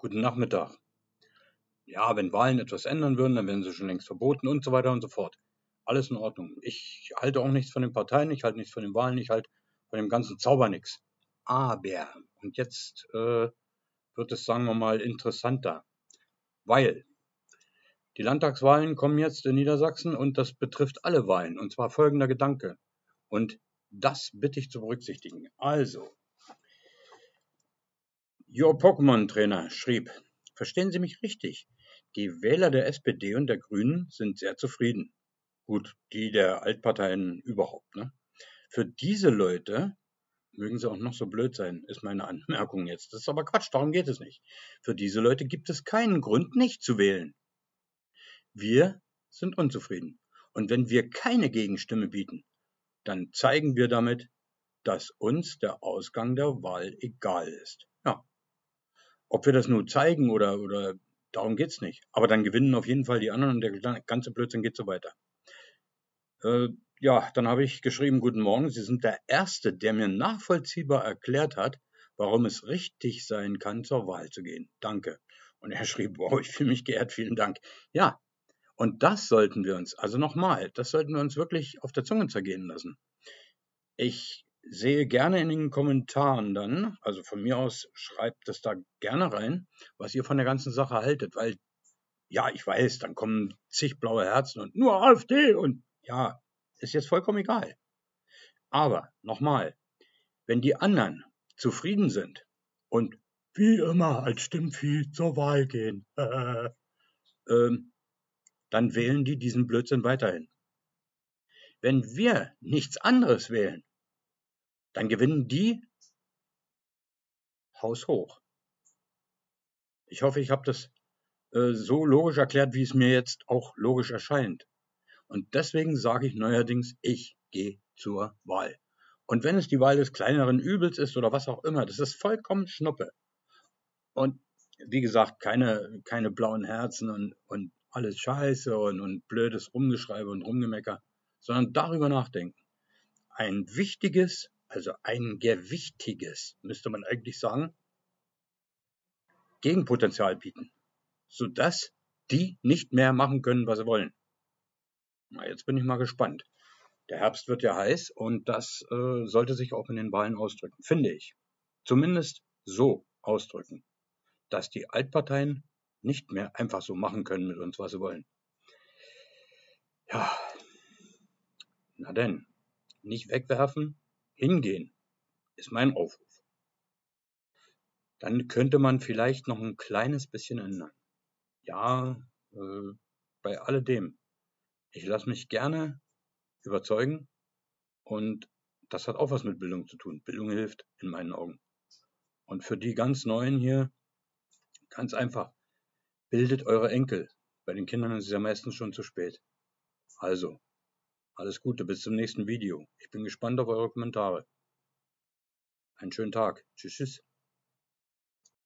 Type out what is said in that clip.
Guten Nachmittag. Ja, wenn Wahlen etwas ändern würden, dann wären sie schon längst verboten und so weiter und so fort. Alles in Ordnung. Ich halte auch nichts von den Parteien, ich halte nichts von den Wahlen, ich halte von dem ganzen Zauber nichts. Aber, und jetzt wird es, sagen wir mal, interessanter. Weil die Landtagswahlen kommen jetzt in Niedersachsen und das betrifft alle Wahlen. Und zwar folgender Gedanke. Und das bitte ich zu berücksichtigen. Also, Your Pokémon-Trainer schrieb, verstehen Sie mich richtig, die Wähler der SPD und der Grünen sind sehr zufrieden. Gut, die der Altparteien überhaupt, ne? Für diese Leute, mögen sie auch noch so blöd sein, ist meine Anmerkung jetzt. Das ist aber Quatsch, darum geht es nicht. Für diese Leute gibt es keinen Grund, nicht zu wählen. Wir sind unzufrieden. Und wenn wir keine Gegenstimme bieten, dann zeigen wir damit, dass uns der Ausgang der Wahl egal ist. Ja. Ob wir das nur zeigen oder darum geht es nicht. Aber dann gewinnen auf jeden Fall die anderen und der ganze Blödsinn geht so weiter. Ja, dann habe ich geschrieben, guten Morgen, Sie sind der Erste, der mir nachvollziehbar erklärt hat, warum es richtig sein kann, zur Wahl zu gehen. Danke. Und er schrieb, wow, ich fühle mich geehrt, vielen Dank. Ja, und das sollten wir uns, also nochmal, das sollten wir uns wirklich auf der Zunge zergehen lassen. Ich sehe gerne in den Kommentaren dann, also von mir aus schreibt es da gerne rein, was ihr von der ganzen Sache haltet, weil, ja, ich weiß, dann kommen zig blaue Herzen und nur AfD und ja, ist jetzt vollkommen egal. Aber, nochmal, wenn die anderen zufrieden sind und wie immer als Stimmvieh zur Wahl gehen, dann wählen die diesen Blödsinn weiterhin. Wenn wir nichts anderes wählen, dann gewinnen die haushoch. Ich hoffe, ich habe das so logisch erklärt, wie es mir jetzt auch logisch erscheint. Und deswegen sage ich neuerdings, ich gehe zur Wahl. Und wenn es die Wahl des kleineren Übels ist oder was auch immer, das ist vollkommen Schnuppe. Und wie gesagt, keine blauen Herzen und alles Scheiße und blödes Rumgeschreibe und Rumgemecker, sondern darüber nachdenken. Ein gewichtiges, müsste man eigentlich sagen, Gegenpotenzial bieten, sodass die nicht mehr machen können, was sie wollen. Na, jetzt bin ich mal gespannt. Der Herbst wird ja heiß und das sollte sich auch in den Wahlen ausdrücken, finde ich. Zumindest so ausdrücken, dass die Altparteien nicht mehr einfach so machen können mit uns, was sie wollen. Ja, na denn, nicht wegwerfen. Hingehen, ist mein Aufruf. Dann könnte man vielleicht noch ein kleines bisschen ändern. Ja, bei alledem. Ich lasse mich gerne überzeugen und das hat auch was mit Bildung zu tun. Bildung hilft in meinen Augen. Und für die ganz Neuen hier, ganz einfach, bildet eure Enkel. Bei den Kindern ist es ja meistens schon zu spät. Also. Alles Gute, bis zum nächsten Video. Ich bin gespannt auf eure Kommentare. Einen schönen Tag. Tschüss, tschüss.